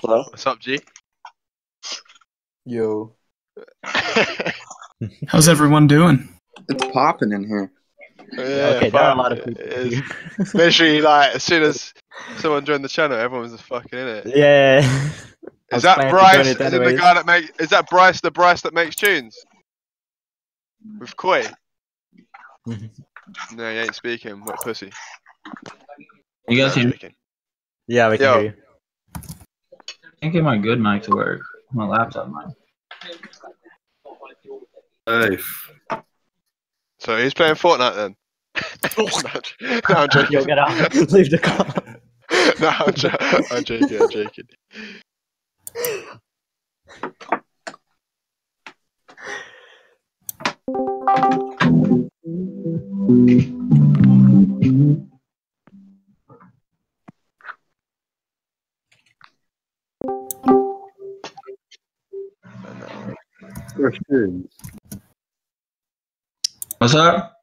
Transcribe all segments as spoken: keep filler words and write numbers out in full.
Hello? What's up, G? Yo. How's everyone doing? It's popping in here. Yeah, okay, there are a lot of people. It's literally like, as soon as someone joined the channel, everyone's fucking in it. Yeah. Is that Bryce? Is it the guy that make? Is that Bryce? The Bryce that makes tunes with Koi? No, he ain't speaking. What pussy? You guys hear me? Yeah, we can Yo. hear you. I can't get my good mic to work. My laptop mic. Nice. So he's playing Fortnite then. no, I'm joking. Yo, get out. Leave the car. no, I'm, jo I'm joking. I'm joking. What's up?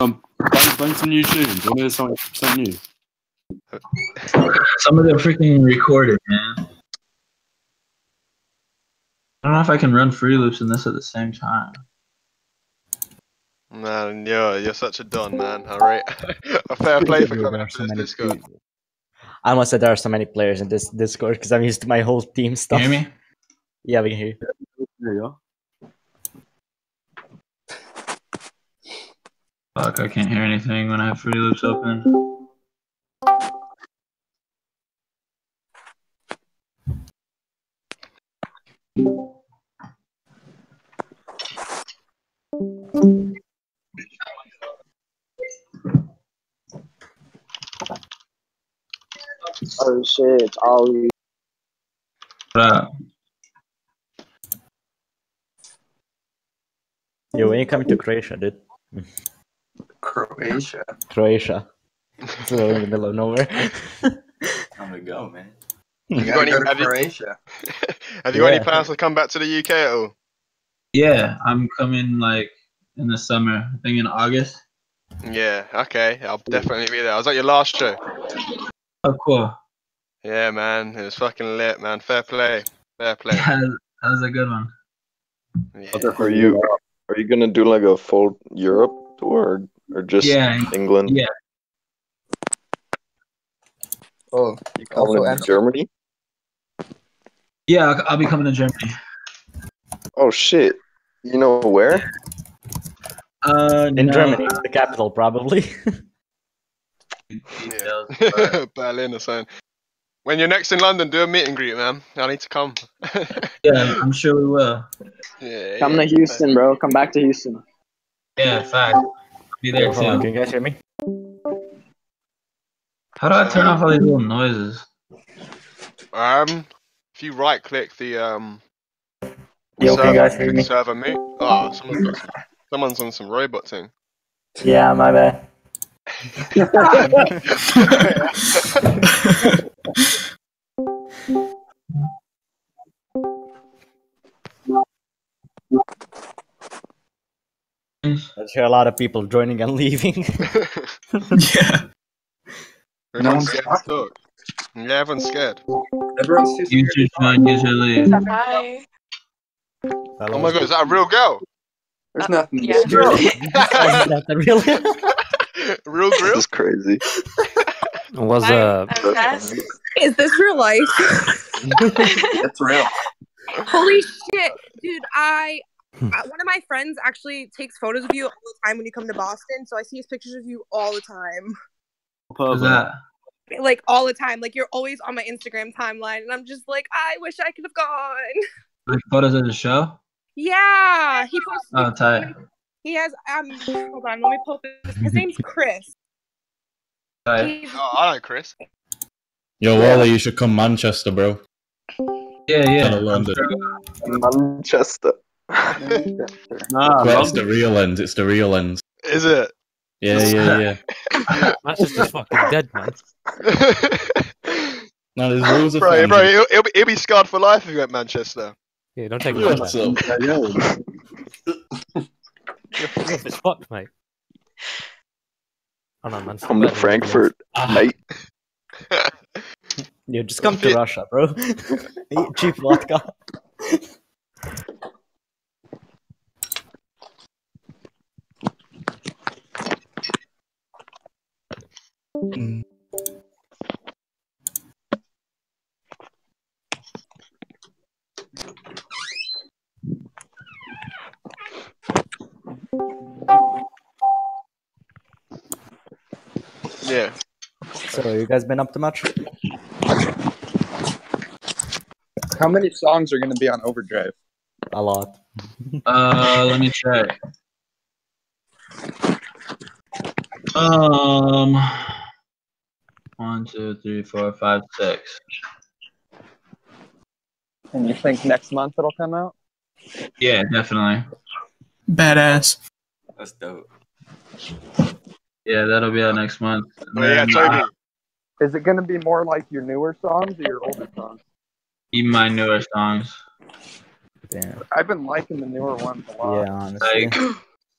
Um, find some new tunes. I hear something new. Some of them freaking recorded, man. I don't know if I can run free loops in this at the same time. Man, yo, you're such a don, man. All right, a fair play for coming up to this Discord. I must say there are so many players in this Discord because I'm used to my whole team stuff. Can you hear me? Yeah, we can hear you. There you go. Fuck, I can't hear anything when I have free loops open. Oh shit, it's Ollie. What up? Yo, when you come to Croatia, dude. Croatia? Croatia. It's in the middle of nowhere. Time to go, man. You you got any, go to have Croatia. You, have you yeah. got any plans to come back to the U K at all? Yeah, I'm coming like in the summer. I think in August. Yeah, okay. I'll definitely be there. I was at your last show. Oh, cool. Yeah, man. It was fucking lit, man. Fair play. Fair play. Yeah, that was a good one. Yeah. Are you are you going to do like a full Europe tour or, or just yeah, England? Yeah. Oh, you coming to Germany? Yeah, I'll, I'll be coming to Germany. Oh shit! You know where? Uh, in no. Germany, it's the capital, probably. Yeah. Berlin or something. When you're next in London, do a meet and greet, man. I need to come. Yeah, I'm sure we will. Yeah, come yeah, to Houston, man. Bro. Come back to Houston. Yeah, fact. I'll be there too. Can you guys hear me? How do I turn um, off all these little noises? Um, if you right-click the um. Yo, server, can you guys hear me? Server mute. Oh, someone's, got, someone's on some robot thing. Yeah, my bad. I hear a lot of people joining and leaving. Yeah. No one's scared. Talk. Yeah, everyone's scared. Everyone's too scared. You join, you should leave. Hi. That oh my god, is that a real girl? There's uh, nothing. Yeah. Girl. real real girl? This is crazy. Was uh Is this real life? That's real. Holy shit, dude! I one of my friends actually takes photos of you all the time when you come to Boston, so I see his pictures of you all the time. What's that? Like all the time, like you're always on my Instagram timeline, and I'm just like, I wish I could have gone. Like photos of the show? Yeah, he posted. Oh, tight. He has um. Hold on, let me pull this. His name's Chris. Tight. Oh, I like Chris. Yo, Wally, you should come Manchester, bro. Yeah, yeah. London. Manchester. Manchester. Nah, well, it's the real end. It's the real end. Is it? Yeah, yeah, yeah. Manchester's fucking dead, man. No, there's loads of bro, bro, he'll, he'll, be, he'll be scarred for life if you went Manchester. Yeah, don't take it off. It's fucked, mate. Oh, no, man. Come to Frankfurt, mate. Yeah, just come to Russia, bro. Cheap vodka. Mm. Yeah. So, you guys been up to much? How many songs are going to be on Overdrive? A lot. uh, let me check. Um, one, two, three, four, five, six. And you think next month it'll come out? Yeah, definitely. Badass. That's dope. Yeah, that'll be out next month. Oh, yeah, uh, is it going to be more like your newer songs or your older songs? Even my newer songs. Damn. I've been liking the newer ones a lot. Yeah, honestly. Like,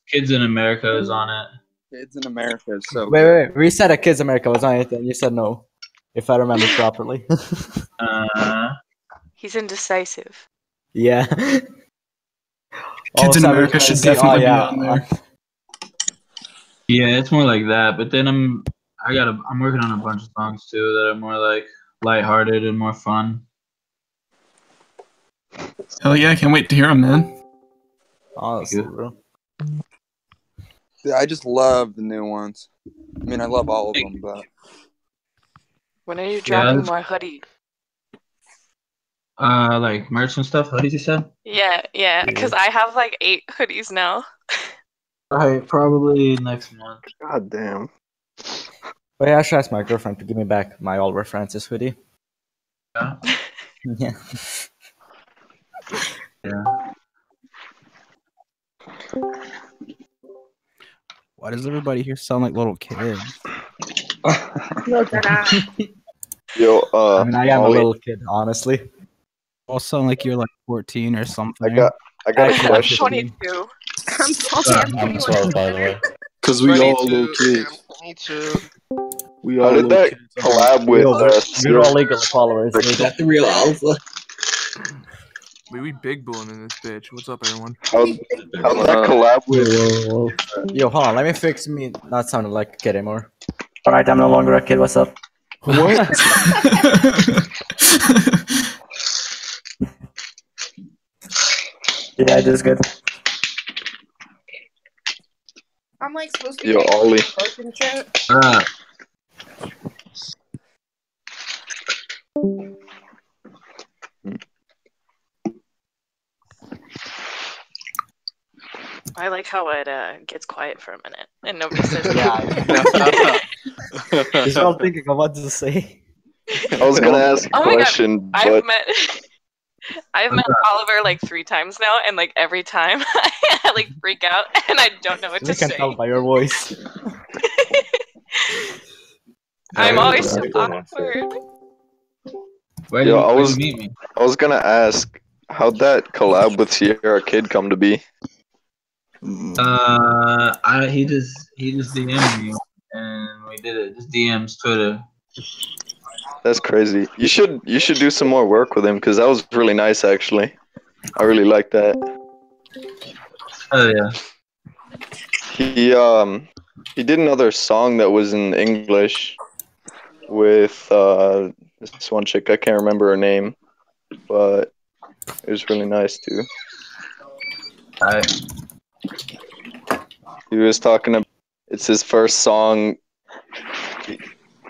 Kids in America is on it. Kids in America is so Wait, wait, wait. We said that Kids in America was on it, and you said no, if I remember properly. uh, He's indecisive. Yeah. Kids in America should definitely oh, yeah, be on there. Yeah, it's more like that, but then I'm, I got a, I'm working on a bunch of songs, too, that are more, like, lighthearted and more fun. Hell yeah, I can't wait to hear them, man. Oh, that's good, bro. Yeah, I just love the new ones. I mean, I love all of them, but... When are you dropping yeah, more hoodie? Uh, like, merch and stuff? Hoodies, you said? Yeah, yeah, because yeah. I have, like, eight hoodies now. Alright, probably next month. God damn. Wait, I should ask my girlfriend to give me back my Oliver Francis hoodie. Yeah? Yeah. Yeah. Why does everybody here sound like little kids? Yo, uh, I mean, I am Ollie. a little kid, honestly. You all sound like you're like fourteen or something. I got, I got a question. twenty-two. I'm twelve. I'm twelve, by the way. Because we all little kids. We all How did that kids. collab with us? We're all legal followers. Is that the real Alpha? We we big booing in this bitch. What's up, everyone? How did that collab with? Whoa, whoa, whoa. Yo, hold on. Let me fix me. Not sounding like a kid anymore. All right, I'm no longer a kid. What's up? What? Yeah, it is good. I'm like supposed to be. Yo, Ollie. Ah. I like how it uh, gets quiet for a minute and nobody says anything. He's all thinking of what to say. I was gonna ask a oh question, but I've met I've met Oliver like three times now, and like every time I like freak out and I don't know what to say. I can tell by your voice. I'm always so awkward. Where do you, I was, where do you meet me? I was gonna ask, how'd that collab with Sierra Kid come to be? Uh, I he just he just D M'd me and we did it. Just D Ms, Twitter. That's crazy. You should you should do some more work with him because that was really nice actually. I really like that. Oh yeah. He um he did another song that was in English with uh this one chick. I can't remember her name, but it was really nice too. I. He was talking about it's his first song.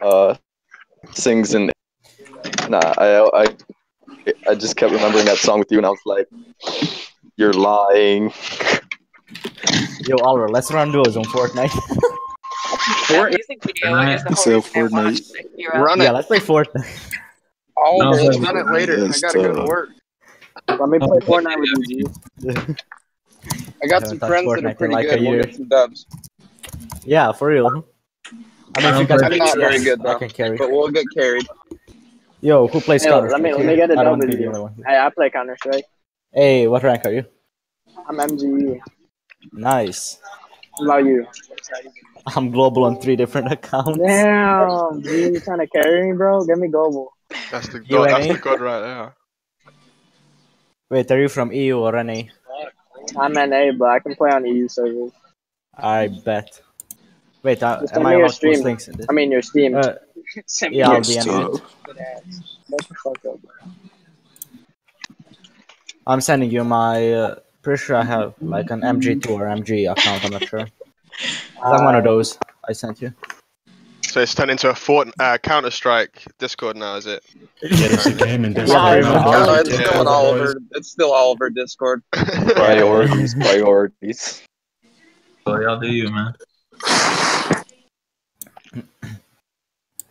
Uh, sings in. Nah, I I I just kept remembering that song with you, and I was like, "You're lying." Yo, Oliver, let's run duos on Fortnite. Fortnite. So Fortnite. Run it. Yeah, let's play Fortnite. Oh, no, let's run it later. I gotta go to work. Let me play Fortnite with you. I got I some friends Fortnite that are pretty like good. We'll get some dubs. Yeah, for real. I mean, I you guys I'm not very good, though. I can carry. But we'll get carried. Yo, who plays hey, Counter Strike? Let me, let me get a dub with you. Hey, I play Counter Strike. Hey, what rank are you? I'm M G E. Nice. What about you? I'm global on three different accounts. Damn, dude, you trying to carry me, bro? Get me global. That's the god, that's the god right there. Wait, are you from E U or N A? I'm N A, but I can play on E U servers. I bet. Wait, uh, am I on stream? Links I mean, your Steam. Uh, yeah, I'll be on it. I'm sending you my. Uh, pretty sure I have like an M G two or M G account. I'm not sure. I'm one of those I sent you. So it's turned into a Fort uh, Counter Strike Discord now, is it? Yeah, it's a game in Discord. Yeah, yeah. It's, still all over, it's still all over Discord. Priorities, priorities. What y'all do you, man?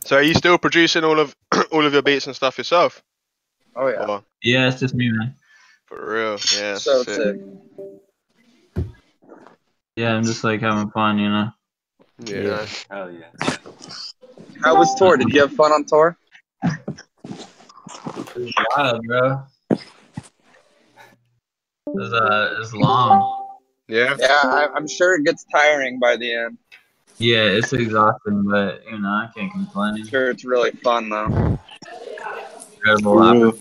So are you still producing all of all of your beats and stuff yourself? Oh yeah. Or? Yeah, it's just me, man. For real, yeah. So sick. sick. Yeah, I'm just like having fun, you know. Yeah. yeah. Hell yeah. How was tour? Did you have fun on tour? It was wild, bro. It was, uh, it was long. Yeah. Yeah, I, I'm sure it gets tiring by the end. Yeah, it's exhausting, but you know, I can't complain. I'm sure it's really fun though. Incredible.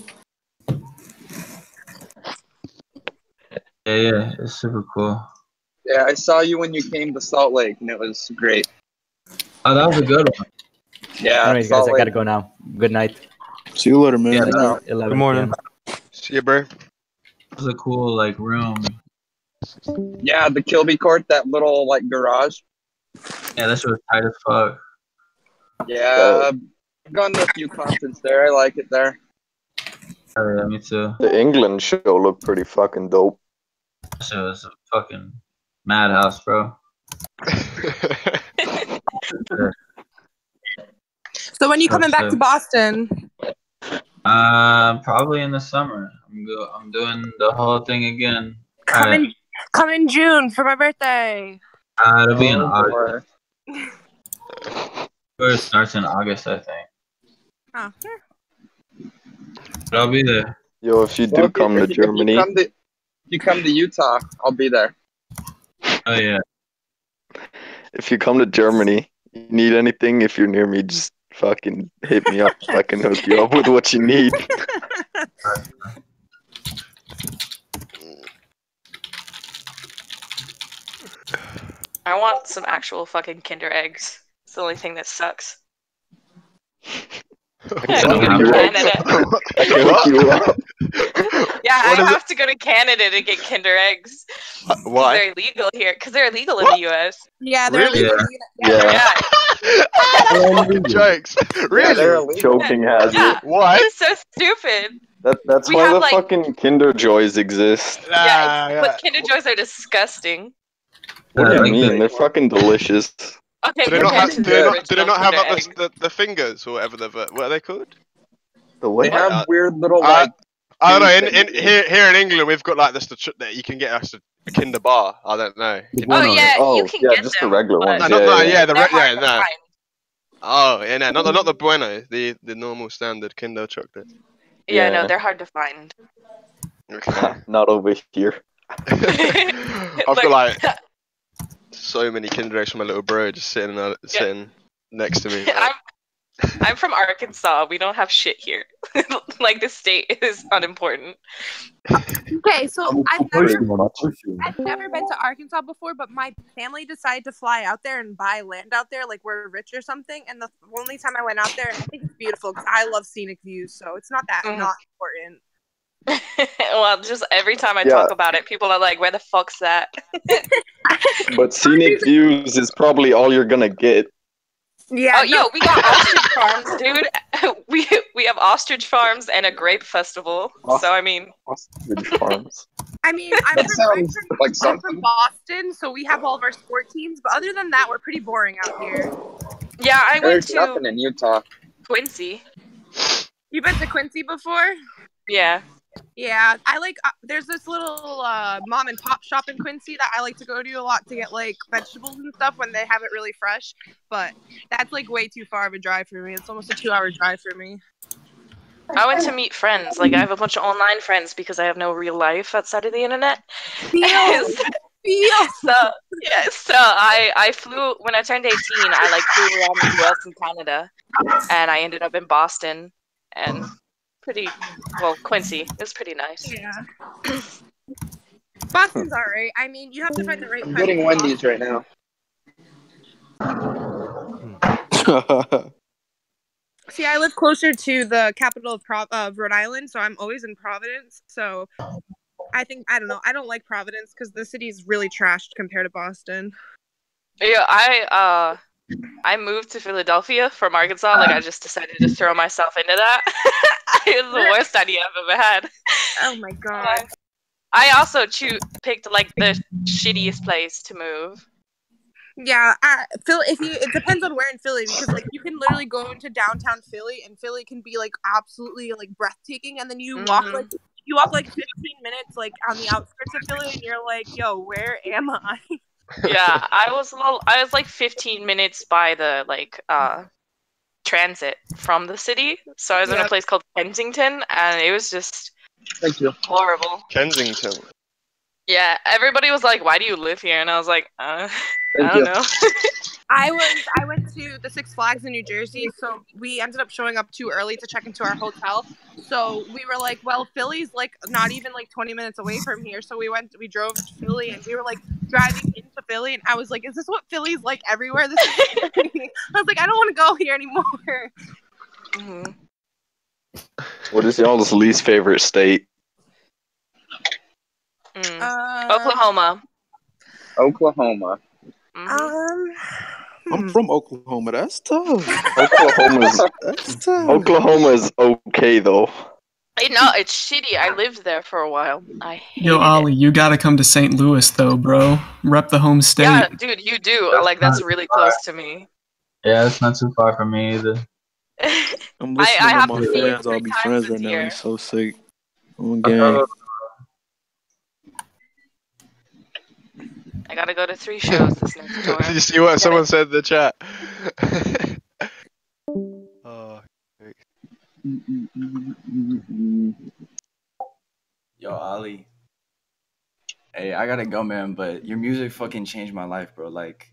Yeah, yeah, it's super cool. Yeah, I saw you when you came to Salt Lake, and it was great. Oh, that was a good one. Yeah, anyways, guys, Lake. I gotta go now. Good night. See you later, man. Yeah, no. Good morning. Yeah. See you, bro. It was a cool like room. Yeah, the Kilby Court, that little like garage. Yeah, that shit was tight as fuck. Yeah, so, I've gone to a few concerts there. I like it there. Yeah, me too. The England show looked pretty fucking dope. So it was a fucking madhouse, bro. So when are you coming back to Boston? Uh, probably in the summer. I'm go I'm doing the whole thing again. Come in, come in June for my birthday. Uh, it'll be in August. It starts in August, I think. Oh, yeah. But I'll be there. Yo, if you do well, come if, to if Germany, you come to, if you come to Utah, I'll be there. Oh yeah. If you come to Germany, you need anything. If you're near me, just fucking hit me up. I can hook you up with what you need. I want some actual fucking Kinder Eggs. It's the only thing that sucks. I gotta go to Canada. I hook you up. Yeah, what I have it? to go to Canada to get Kinder Eggs. Uh, why? They're illegal here. Because they're illegal what? in the U S. Yeah, they're really? illegal. Yeah. yeah. yeah. yeah. Jokes. Really? Yeah, choking hazard. Yeah. Why? This is so stupid. That, that's we why have, the like, fucking Kinder Joys exist. Yeah, ah, yeah, but Kinder Joys are disgusting. What do you mean? They're fucking delicious. Okay, do they not have, do they not, do they not have up the, the, the fingers or whatever? The, what are they called? The they have uh, weird little like. I don't know. In, in, here, here in England, we've got like this. The, you can get us a, a Kinder bar. I don't know. Oh yeah, oh, you can yeah, get just them, the regular ones. No, not yeah, the, yeah, yeah, the regular. Yeah, no. Oh yeah, no, not the, not the bueno, the the normal standard Kinder chocolate. Yeah, yeah. no, they're hard to find. Okay. Not over here. I've got like. So many Kinder Eggs from my little bro just sitting uh, sitting yeah. next to me. I'm, I'm from Arkansas. We don't have shit here. Like the state is unimportant. Okay, so I've never, I've never been to Arkansas before, but my family decided to fly out there and buy land out there, like we're rich or something. And the only time I went out there, I think it's beautiful because I love scenic views, so it's not that mm. not important. Well, just every time I yeah. talk about it, people are like, where the fuck's that? But scenic views is probably all you're gonna get. Yeah. Oh, no. Yo, we got ostrich farms, dude. We we have ostrich farms and a grape festival. Ostrich, so I mean, ostrich farms. I mean, I'm from, from, like I'm from Boston, so we have all of our sport teams. But other than that, we're pretty boring out here. Yeah, I There's went to nothing in Utah. Quincy. You been to Quincy before? Yeah. Yeah, I like, uh, there's this little uh, mom and pop shop in Quincy that I like to go to a lot to get like vegetables and stuff when they have it really fresh, but that's like way too far of a drive for me. It's almost a two hour drive for me. I went to meet friends. Like I have a bunch of online friends because I have no real life outside of the internet. Yes. so, yeah, so I, I flew, when I turned eighteen, I like flew around the U S and Canada and I ended up in Boston. and pretty, well, Quincy. It was pretty nice. Yeah. Boston's alright. I mean, you have to find the right. I'm getting Wendy's right now. See, I live closer to the capital of Pro of Rhode Island, so I'm always in Providence. So I think I don't know. I don't like Providence because the city's really trashed compared to Boston. Yeah, I uh. I moved to Philadelphia from Arkansas. Like, I just decided to throw myself into that. It was the worst idea I've ever had. Oh, my God. Um, I also cho picked, like, the shittiest place to move. Yeah. Uh, Phil, if you, it depends on where in Philly. Because, like, you can literally go into downtown Philly, and Philly can be, like, absolutely, like, breathtaking. And then you mm-hmm. walk, like, you walk, like, fifteen minutes, like, on the outskirts of Philly, and you're like, yo, where am I? Yeah, I was a little, I was like fifteen minutes by the like uh, transit from the city, so I was yeah. in a place called Kensington, and it was just Thank you. horrible. Kensington. Yeah, everybody was like, "Why do you live here?" And I was like, uh, "I don't you. know." I was I went to the Six Flags in New Jersey, so we ended up showing up too early to check into our hotel. So we were like, well, Philly's like not even like twenty minutes away from here. So we went, we drove to Philly, and we were like driving into Philly, and I was like, is this what Philly's like everywhere? This is I was like, I don't want to go here anymore. Mm-hmm. What is y'all's least favorite state? Mm. Uh, Oklahoma. Oklahoma. Um, I'm from Oklahoma. That's tough. Oklahoma's that's tough. Oklahoma is okay though. Hey, no, it's shitty. I lived there for a while. I hate Yo, Ollie, it. you gotta come to Saint Louis though, bro. Rep the home state. Yeah, dude, you do. That's like that's really far. close to me. Yeah, it's not too far from me either. I'm listening I, I to have my to friends. I'll be friends right now. I'm so sick. I'm gang. I gotta go to three shows this next tour. You see what someone said in the chat? Oh, yo, Ollie. Hey, I gotta go, man, but your music fucking changed my life, bro. Like,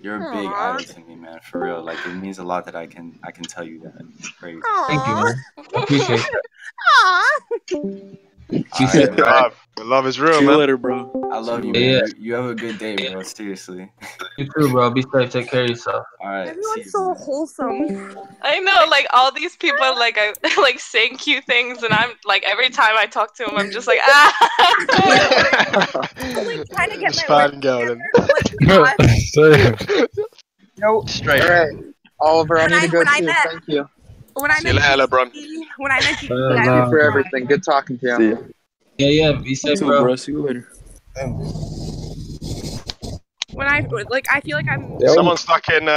you're a big Aww. idol to me, man, for real. Like, it means a lot that I can I can tell you that. It's crazy. Aww. Thank you, man. I appreciate it. Aww. Right, love. love is real, See man. You later, bro. I love you, man. Yeah. You have a good day, bro. Seriously. You too, bro. Be safe. Take care of yourself. All right. Everyone's so wholesome. I know, like all these people, like I like saying cute things, and I'm like every time I talk to them, I'm just like ah. Like, trying to get my work together. Like, nope. Straight. All right. Oliver, I need to go too. Thank you. When I See you later, bro. When I met you, uh, thank you for everything. Good talking to you. See you. Yeah, yeah. Be safe, bro. bro. See you later. When I like, I feel like I'm. Someone's stuck in a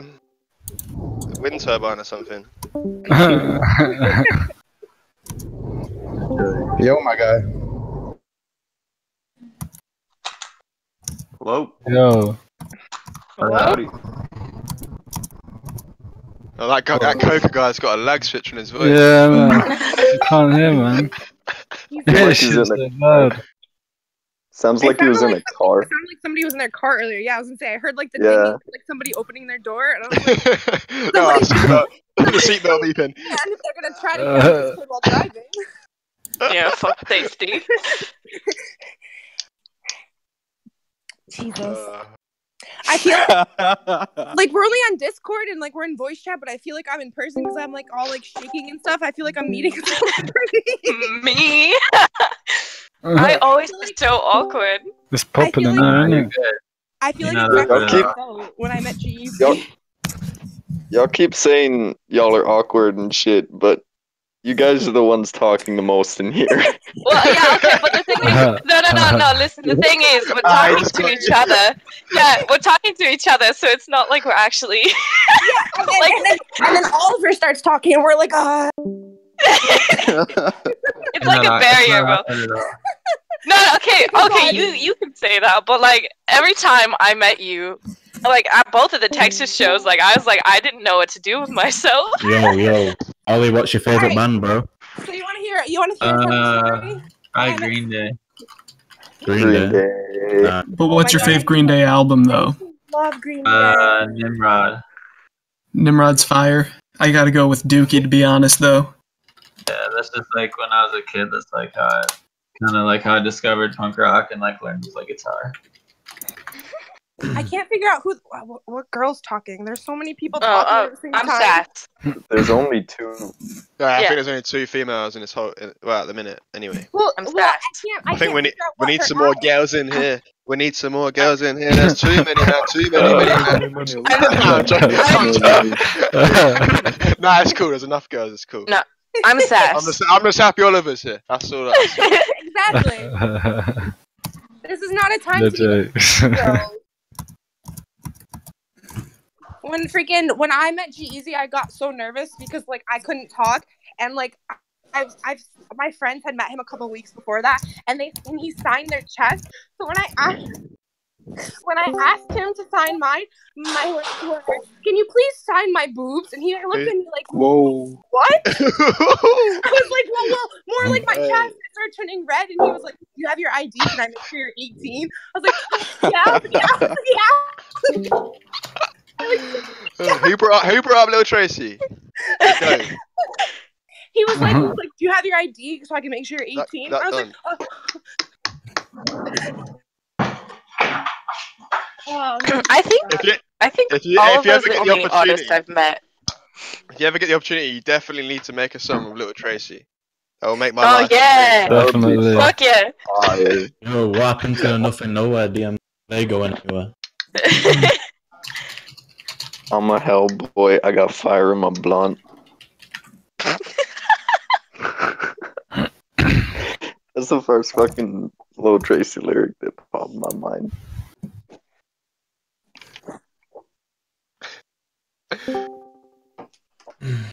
uh, wind turbine or something. Yo, my guy. Hello. Yo. Hello. Oh, that, guy, that Coca guy's got a lag switch on his voice. Yeah, man. I can't hear, man. Yeah, he's in a car. Sounds like he was in a car. It sounded like somebody was in their car earlier. Yeah, I was going to say, I heard like the yeah. ding, like somebody opening their door. And I was like, no, I've seen that. The seatbelt beeping. Yeah, and if they're going to try to get uh, this while driving. Yeah, fuck safety. Jesus. Uh. I feel like, like we're only on Discord and like we're in voice chat, but I feel like I'm in person because I'm like all like shaking and stuff. I feel like I'm meeting somebody. Me. I always feel like, so awkward. It's popping in there, isn't it? I feel like exactly so when I met G E C. Y'all keep saying y'all are awkward and shit, but you guys are the ones talking the most in here. Well, yeah, okay, but the thing is, no, no, no, no, listen, the thing is, we're talking to each other. Yeah, we're talking to each other, so it's not like we're actually... Yeah, and then, like, and then, and then Oliver starts talking, and we're like, ah. Oh. It's like a barrier, bro. No, okay, okay, you, you can say that, but, like, every time I met you, like, at both of the Texas shows, like, I was like, I didn't know what to do with myself. Yo, yo. Ollie, what's your favorite right. man, bro? So you want to hear? You want to hear? Uh, from I Green Day. Green, Green Day. Day. Nah. But what's oh your favorite Green Day album, though? Love Green Day. Uh, Nimrod. Nimrod's fire. I gotta go with Dookie to be honest, though. Yeah, that's just like when I was a kid. That's like how I, kind of like how I discovered punk rock and like learned to play guitar. I can't figure out who what, what girl's talking. There's so many people talking. Oh, oh, at the same I'm time. Sad. There's only two. Right, yeah. I think there's only two females in this whole. Well, at the minute, anyway. Well, I'm sad. Well, I, can't, I, I think we need we need some more girls in here. We need some more girls in here. There's too many now. Too many. many, many. No, I'm joking. I'm joking. Nah, it's cool. There's enough girls. It's cool. No, I'm sad. I'm just, I'm just happy all of us here. That's all. That exactly. This is not a time That's to be right. When freaking when I met G-Eazy, I got so nervous because like I couldn't talk, and like I've I've my friends had met him a couple weeks before that, and they and he signed their chest. So when I asked when I asked him to sign mine, my words were, "Can you please sign my boobs?" And he looked hey. at me like, "Whoa, what?" I was like, "Well, well, more like my hey. chest." It started turning red, and he was like, "You have your I D? Can I make sure you're eighteen?" I was like, "Yeah, yeah, yeah." Who brought who brought up little Tracy? He was like, he was like, "Do you have your I D so I can make sure you're eighteen?" That, that I was done. like, "Oh." oh I think if you, I think if you, all if of you us ever get the artists I've met. If you ever get the opportunity, you definitely need to make a song with little Tracy. That will make my oh, life. Yeah. Definitely. Fuck yeah! Oh yeah! You're walking to nothing, nowhere. D M, they go anywhere. I'm a Hellboy. I got fire in my blunt. That's the first fucking Lil Tracy lyric that popped in my mind.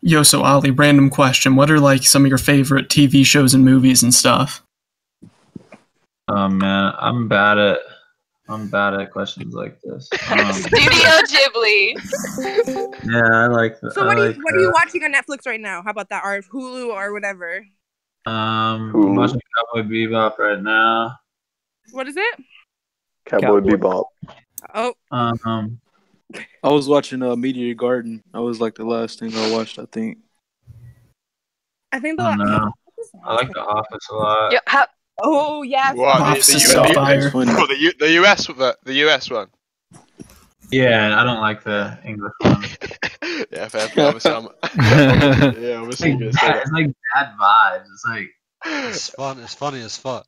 Yo, so Ollie, random question. What are like some of your favorite T V shows and movies and stuff? Oh man, I'm bad at. I'm bad at questions like this. Um, Studio Ghibli. Yeah, I like that. So what, like are you, what are you watching on Netflix right now? How about that? Or Hulu or whatever? Um, Hulu. I'm watching Cowboy Bebop right now. What is it? Cowboy, Cowboy. Bebop. Oh. Um, I was watching uh, Meteor Garden. That was like the last thing I watched, I think. I think the I last I like The Office a lot. Yeah, how Oh yeah, wow, the, the, the U S with the, the U S one. Yeah, I don't like the English one. Yeah, fair. Obviously, I'm, yeah, obviously. It's like, bad, it's like bad vibes. It's like it's fun. It's funny as fuck.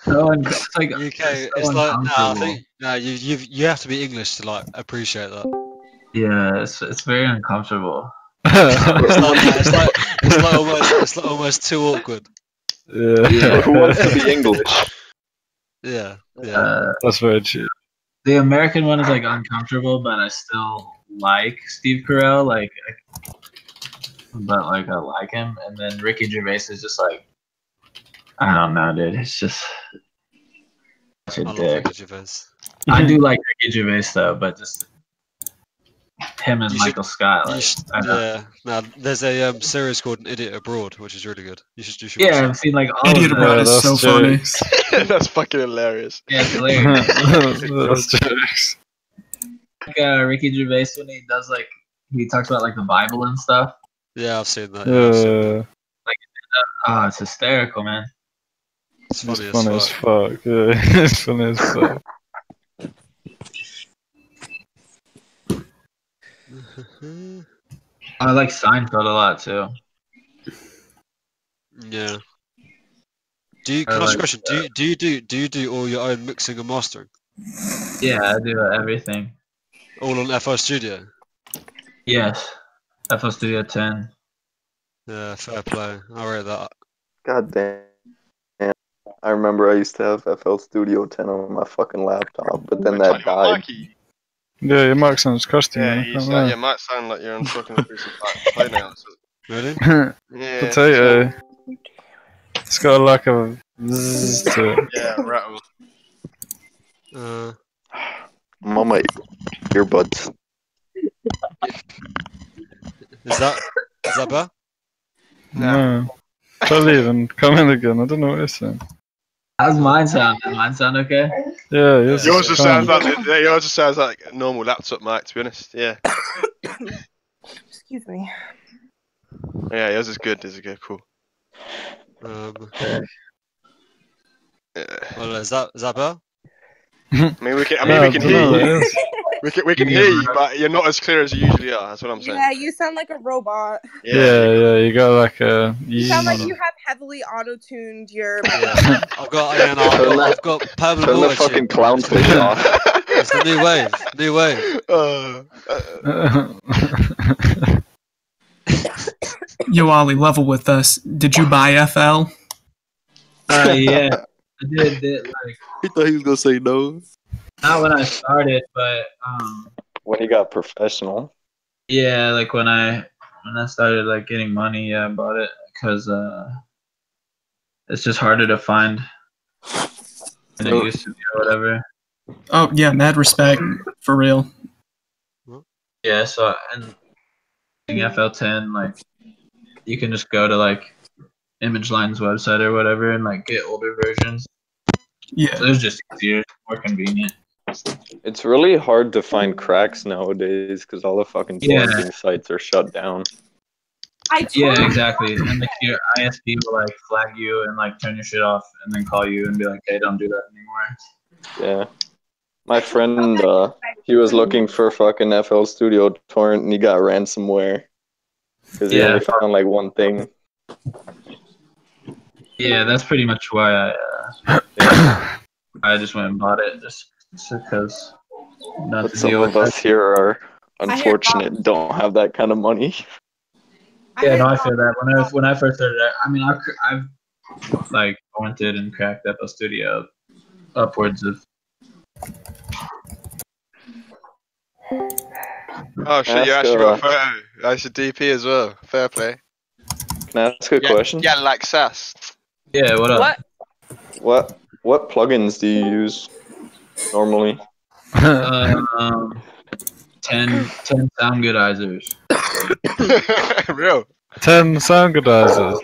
So it's like U K. It's, it's so like no, I think no. You you you have to be English to like appreciate that. Yeah, it's it's very uncomfortable. It's like it's like it's like almost it's like almost too awkward. Yeah. Yeah. Who wants to be English? Yeah, yeah, uh, that's very true. The American one is like uncomfortable, but I still like Steve Carell. Like, I, but like I like him. And then Ricky Gervais is just like, I don't know, dude. It's just such a I dick. I do like Ricky Gervais though, but just him and you Michael should, Scott. Like, should, yeah, no, there's a um, series called An Idiot Abroad, which is really good. You should, you should yeah, I've seen like all Idiot of Abroad is so funny. That's fucking hilarious. Yeah, it's hilarious. That's jokes. Like uh, Ricky Gervais when he does like he talks about like the Bible and stuff. Yeah, I've seen that. Yeah, uh, I've seen that. Like, oh, it's hysterical, man. It's funny, it's funny as, fuck. as fuck. Yeah, it's funny as fuck. I like Seinfeld a lot too. Yeah. Do you? Can I ask a question? Do you do you do do you do all your own mixing and mastering? Yeah, I do everything. All on F L Studio. Yes, F L Studio ten. Yeah, fair play. I read that. God damn. I remember I used to have F L Studio ten on my fucking laptop, but then that died. Yeah, your mic sounds crusty. Yeah, you sound, your mic sound like you're on fucking piece of play now. Really? Yeah. Potato. It's got a lack of zzz to it. Yeah, rattle. Uh, I'm on my earbuds. Is that is that bad? No. Try leaving. Come in again. I don't know what you're saying. How's mine sound? Does mine sound okay? Yeah, yours, yours just sounds like yeah, yours just sounds like a normal laptop mic, to be honest. Yeah. Excuse me. Yeah, yours is good. This is good. Cool. Um, okay. Yeah. Well, is that is that better? I mean, we can. I mean, yeah, we can hear you. We can, we can hear you, but you're not as clear as you usually are. That's what I'm saying. Yeah, you sound like a robot. Yeah, yeah, yeah you got like a. You, you sound like you have heavily auto-tuned your. Yeah. I've got, I mean, I've, I've got permanent. Turn the fucking clown face off. It's the new wave. New wave. Uh, uh. Yo, Ollie, level with us. Did you buy F L? Uh, yeah, I did. did like, he thought he was gonna say no. Not when I started, but um, when he got professional. Yeah, like when I when I started like getting money, yeah, I bought it because uh, it's just harder to find than it used to be or whatever. Oh yeah, mad respect for real. Yeah, so and F L ten, like you can just go to like ImageLine's website or whatever and like get older versions. Yeah, so it was just easier, more convenient. It's really hard to find cracks nowadays because all the fucking yeah. sites are shut down. I totally yeah, exactly. And like your I S P will like flag you and like turn your shit off and then call you and be like, "Hey, don't do that anymore." Yeah. My friend, uh, he was looking for fucking F L Studio torrent, and he got ransomware because he yeah. only found like one thing. Yeah, that's pretty much why I, uh, yeah, I just went and bought it, just because. But some of us that. here are unfortunate, don't have that kind of money. Yeah, no, I feel that. When I when I first started, I mean, I've I've like torrented and cracked F L Studio upwards of. Oh shit! Ask you actually got a photo. That's a D P as well. Fair play. Can I ask a yeah, question? Yeah, like sass. Yeah, what up? What? What? What plugins do you use normally? Uh, um, ten, ten sound goodizers. Real. Ten sound goodizers.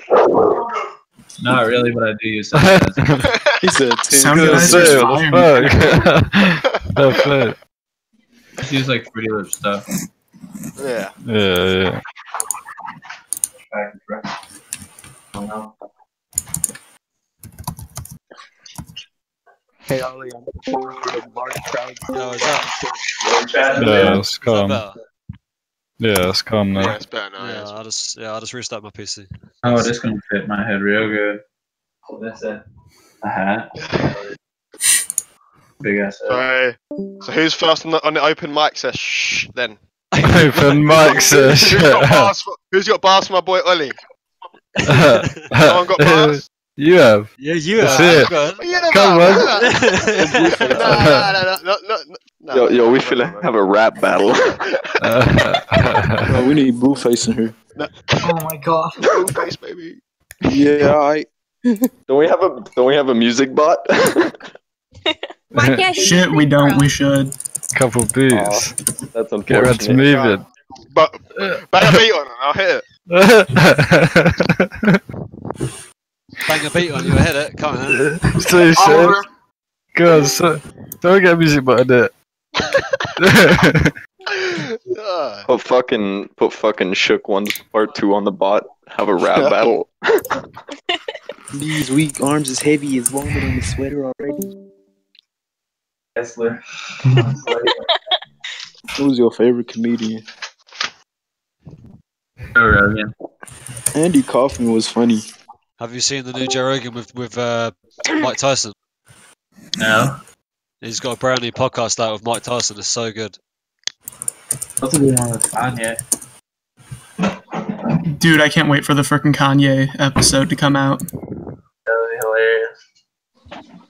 Not really, but I do use sound goodizers. He said, "Sound goodizers." That's it. She's like Pretty Lip stuff. Yeah. Yeah, yeah. Hey, Ollie, I'm a large crowd. No, it's not. Yeah, it's calm. Yeah, it's calm now. Yeah, it's better now. Yeah, I'll just, yeah, I'll just restart my P C. Oh, this is going to fit my head real good. Oh, that's it. A hat. Big ass. So, so who's first on the, on the open mic sesh? Then open mic sesh. Who's got bars for, who's got bars for my boy Ollie? Someone got bars. You have. Yeah, you have. It. It. Come on. no, no, no, no, no. Yo, yo, we feel like have a rap battle. Yo, we need Blueface in here. No. Oh my god, Blueface baby. Yeah, I. Don't we have a Don't we have a music bot? Why can't he Shit, we don't. Bro? We should. Couple beats. Oh, that's unfortunate. Get ready to move it. But, bang a beat on it. I'll hit it. Bang a beat on you. I'll hit it. Come on. Stay safe. God, so, don't get music button it. Put fucking put fucking Shook one part two on the bot. Have a rap battle. These weak arms is heavy. Is longer than the sweater already. Kessler. Who's your favorite comedian? Joe Rogan. Andy Kaufman was funny. Have you seen the new Joe Rogan with with uh, Mike Tyson? No. He's got a brand new podcast out with Mike Tyson. It's so good. What's the new one with Kanye? Dude, I can't wait for the frickin' Kanye episode to come out. That would be hilarious.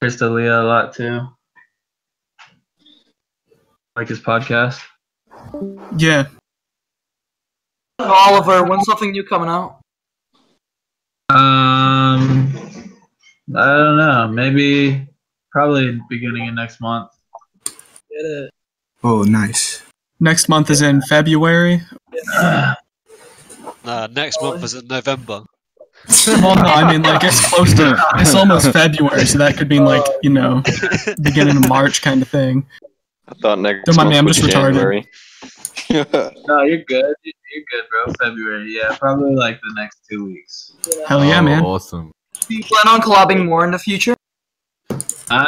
Praised Aaliyah a lot too. Like his podcast. Yeah. Oliver, when's something new coming out? Um, I don't know. Maybe, probably beginning of next month. Get it. Oh, nice. Next month is in February. Yeah. Nah, next month is in November. Well, no, I mean, like, it's close to, it's almost February, so that could be, like, you know, beginning of March kind of thing. I thought next. Did my mom was retarded? No, you're good. You're good, bro. February, yeah, probably like the next two weeks. Yeah. Hell yeah, oh, man! Awesome. Do you plan on collabing more in the future? Huh?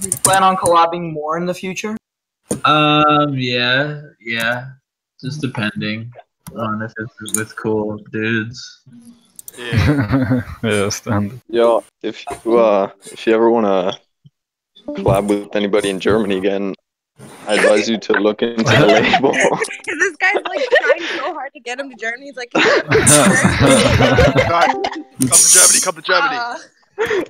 Do you plan on collabing more in the future? Um, yeah, yeah. Just depending on if it's with cool dudes. Yeah. Yeah, standard. Yo, if you uh, if you ever wanna collab with anybody in Germany again, I advise you to look into the label. Because this guy's like trying so hard to get him to Germany. He's like, hey, come to Germany, come to Germany. Uh...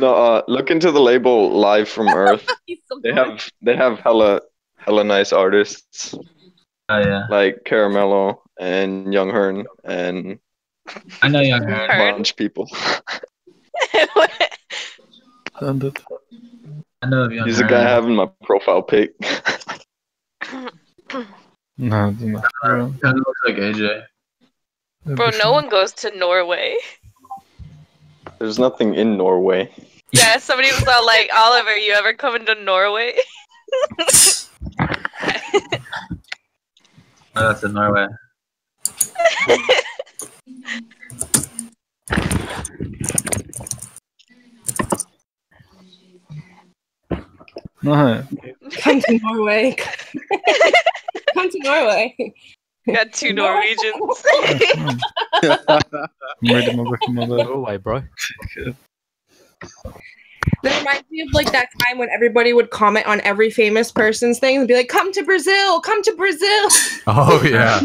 No, uh, look into the label Live from Earth. So they have they have hella hella nice artists. Oh yeah. Like Caramello and Young Hearn and I know Young Hearn. Bunch people. I know Young He's Hearn. The guy having my profile pic. No, it doesn't. Kind of looks like A J. Bro, no one goes to Norway. There's nothing in Norway. Yeah, somebody was all like, Oliver, you ever coming to Norway? Oh, that's in Norway. No. Come to Norway. Come to Norway. Got two Norwegians. Norway, bro. That reminds me of like that time when everybody would comment on every famous person's thing and be like, "Come to Brazil, come to Brazil." Oh yeah.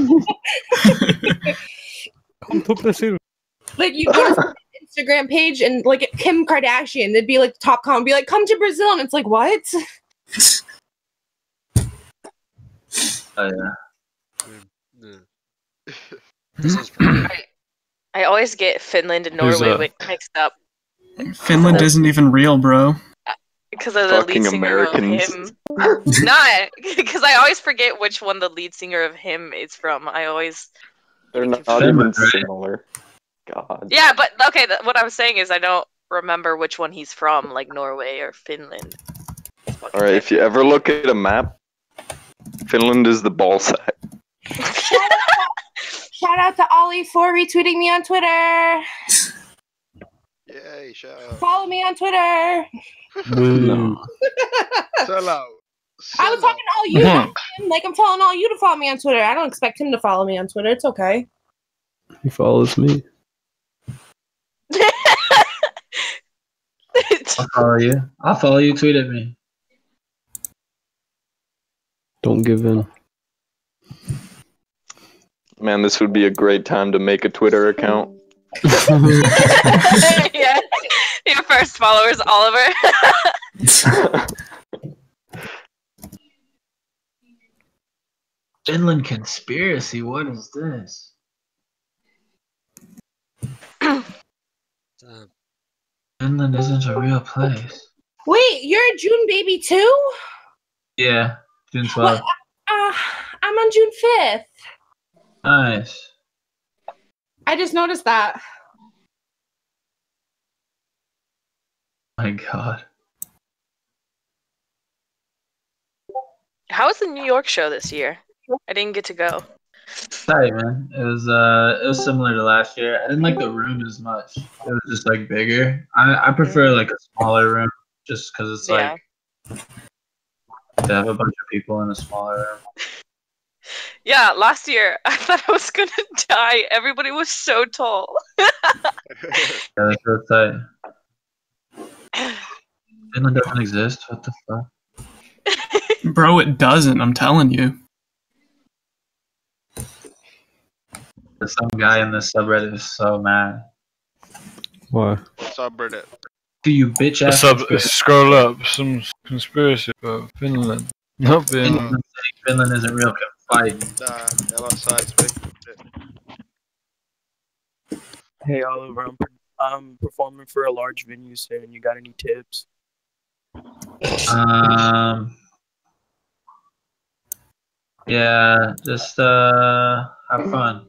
Come to Brazil. Like you go to Instagram page and like Kim Kardashian, they'd be like the top comment, be like, "Come to Brazil," and it's like, what? Oh yeah. This is pretty good. I always get Finland and Norway like mixed up. Finland isn't even real, bro. Because of the fucking lead singer Americans. Of him. Not because I always forget which one the lead singer of him is from. I always. They're not even similar. God. Yeah, but okay. What I'm saying is I don't remember which one he's from, like Norway or Finland. All right, if you ever look at a map, Finland is the ball sack. Shout out to Ollie for retweeting me on Twitter. Yay, shout out. Follow me on Twitter. No. Sell out. Sell I was talking to all you. Uh-huh. Him, like, I'm telling all you to follow me on Twitter. I don't expect him to follow me on Twitter. It's okay. He follows me. I'll follow you. I'll follow you. Tweet at me. Don't give in. Man, this would be a great time to make a Twitter account. Yeah, your first follower is Oliver. Finland conspiracy. What is this? Finland isn't a real place. Wait, you're a June baby too? Yeah, June twelfth. Well, uh, I'm on June fifth. Nice. I just noticed that. My God. How was the New York show this year? I didn't get to go. Sorry, man. It was uh, it was similar to last year. I didn't like the room as much. It was just like bigger. I I prefer like a smaller room just because it's like yeah. to have a bunch of people in a smaller room. Yeah, last year I thought I was gonna die. Everybody was so tall. Yeah, so tight. Finland doesn't exist. What the fuck, bro? It doesn't. I'm telling you. There's some guy in the subreddit is so mad. What? Subreddit. Do you bitch ass? Sub scroll up some conspiracy about Finland. Not being Finland, Finland isn't real. Fine. Nah, they're outside, speaking. Hey Oliver, I'm, I'm performing for a large venue soon. You got any tips? Um. Yeah, just uh, have fun.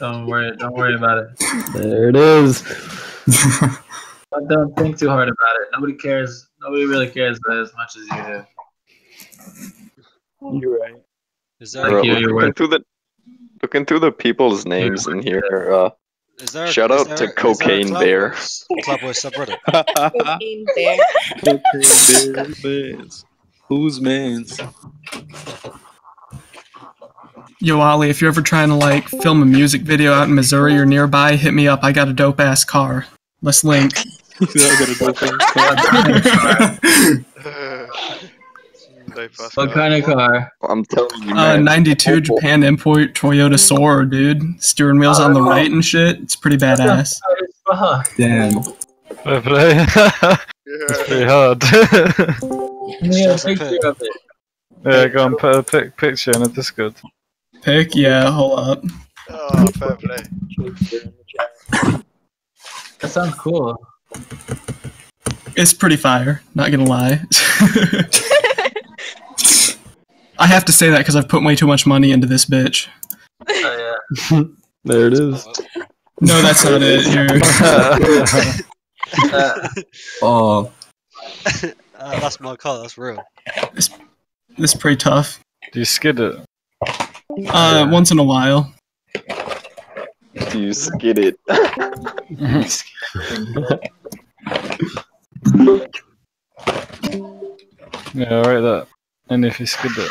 Don't worry. Don't worry about it. There it is. But don't think too hard about it. Nobody cares. Nobody really cares about it as much as you do. You're right. Is there Bro, a, look, you're into right. the, look into the people's names in here. Uh, is there a, shout is out there, to Cocaine Bear. Cloudboys subreddit. Cocaine Bear. Cocaine Bear mans. Who's mans? Yo, Ollie, if you're ever trying to, like, film a music video out in Missouri or nearby, hit me up. I got a dope-ass car. Let's link. I got a dope-ass car. What kind of car? I'm telling you, man. Uh, ninety-two Japan import Toyota Sora, dude. Steering wheels on the right and shit. It's pretty badass. Damn. It's pretty hard. Give me a picture of it. Yeah, go and put a pic picture in a Discord. Pic? Yeah, hold up. Oh, fair play. That sounds cool. It's pretty fire, not gonna lie. I have to say that because I've put way too much money into this bitch. Oh, yeah. There it is. No, that's not it. You're... uh, oh. Uh, that's my car, that's real. It's, it's pretty tough. Do you skid it? Uh, yeah. Once in a while. Do you skid it? Yeah, I'll write that. And if you skid it.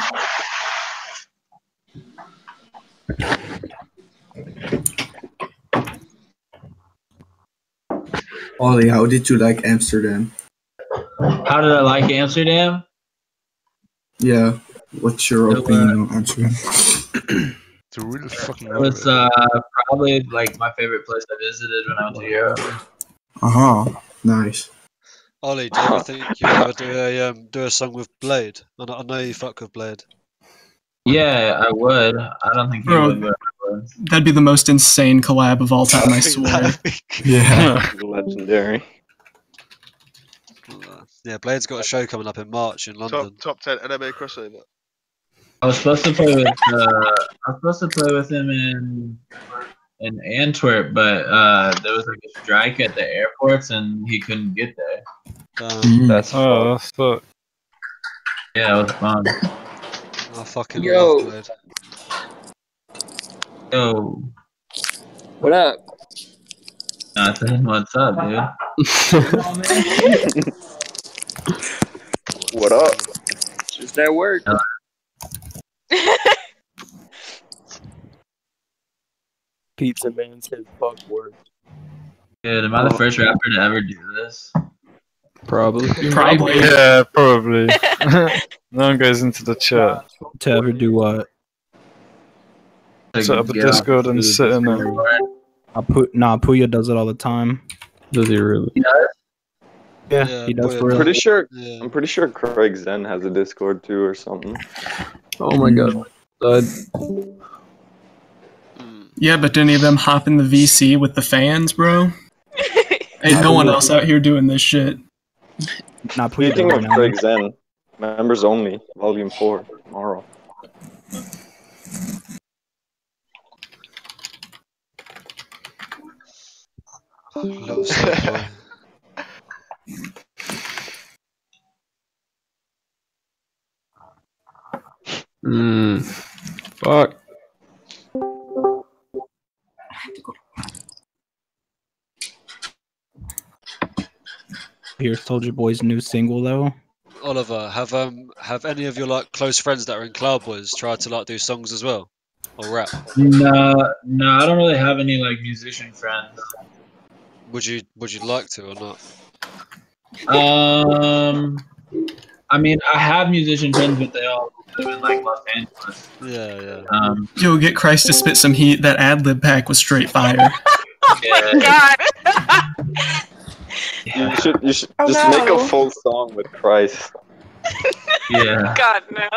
Ollie, how did you like Amsterdam? How did I like Amsterdam? Yeah. What's your so, opinion uh, on Amsterdam? It's a real fucking it was uh, probably like my favorite place I visited when I went to Europe. Uh-huh. Nice. Ollie, do you ever think you ever do a um, do a song with Blade? I know, I know you fuck with Blade. Yeah, I would. I don't think you would, but I would. That'd be the most insane collab of all time, I, I swear. Be... Yeah, legendary. Yeah, Blade's got a show coming up in March in London. Top, top ten N M A crossover. I was supposed to play with uh, I was supposed to play with him in. in Antwerp, but uh, there was like a strike at the airports and he couldn't get there. Um, that's oh, that's fucked. Yeah, it was fun. I fucking Yo. love it. Yo. What up? Nothing. What's up, dude? What up? Just that word. Uh, Pizza Man said fuck word. Dude, am I the first rapper to ever do this? Probably. Probably. Yeah, probably. No one goes into the chat. To ever do what? Like, set up a Discord and sit in there. I put, nah, Pouya does it all the time. Does he really? He does? Yeah, yeah, he does. For I'm, pretty sure, yeah. I'm pretty sure Craig Zen has a Discord too or something. Oh my god. Uh, Yeah, but do any of them hop in the V C with the fans, bro? Ain't no one else out here doing this shit. Not Speaking of Craig Zen, Members Only, Volume four, tomorrow. Mmm. Fuck. Hear Soulja Boy's new single though. Oliver, have um have any of your like close friends that are in Cloudboys tried to like do songs as well, or rap? No, no, I don't really have any like musician friends. Would you Would you like to or not? Um, I mean, I have musician friends, but they all live in like Los Angeles. Yeah, yeah. Um, Yo, get Christ to spit some heat. That ad lib pack was straight fire. Oh my god. Yeah. You should, you should oh, just no. make a full song with Christ. Yeah. God, no.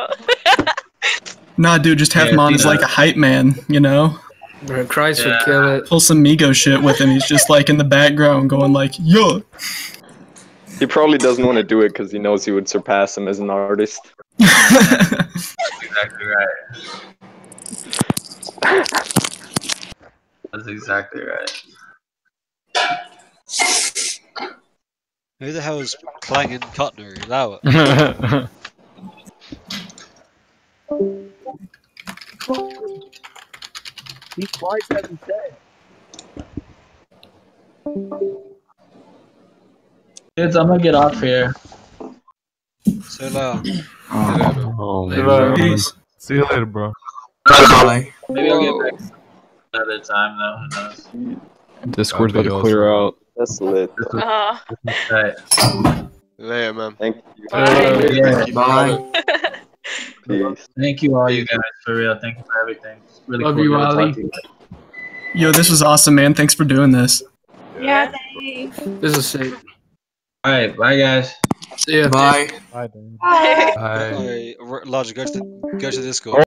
Nah, dude, just have yeah, Mons like a hype man, you know? Bro, Christ yeah. would kill it. Pull some Migo shit with him. He's just like in the background going like, yo. He probably doesn't want to do it because he knows he would surpass him as an artist. That's exactly right. That's exactly right. Who the hell is clanging cutlery? That He twice hasn't said. Kids, I'm gonna get off here. Say hello. Oh, oh, peace. See you later, bro. Bye. Maybe I'll get back another time, though. Who knows? Discord's about to clear out. That's lit. Uh-huh. Alright. Later, man. Thank you. Bye. Bye. Yeah. Bye. Peace. Thank you all, you guys, for real. Thank you for everything. It's really Love cool you, Wally. You. Yo, this was awesome, man. Thanks for doing this. Yeah, yeah. Thanks. This is safe. Alright, bye, guys. See ya. Bye. Bye. Bye. Bye. Bye. Bye. Bye. Bye. Bye. Roger, go to, go to Discord.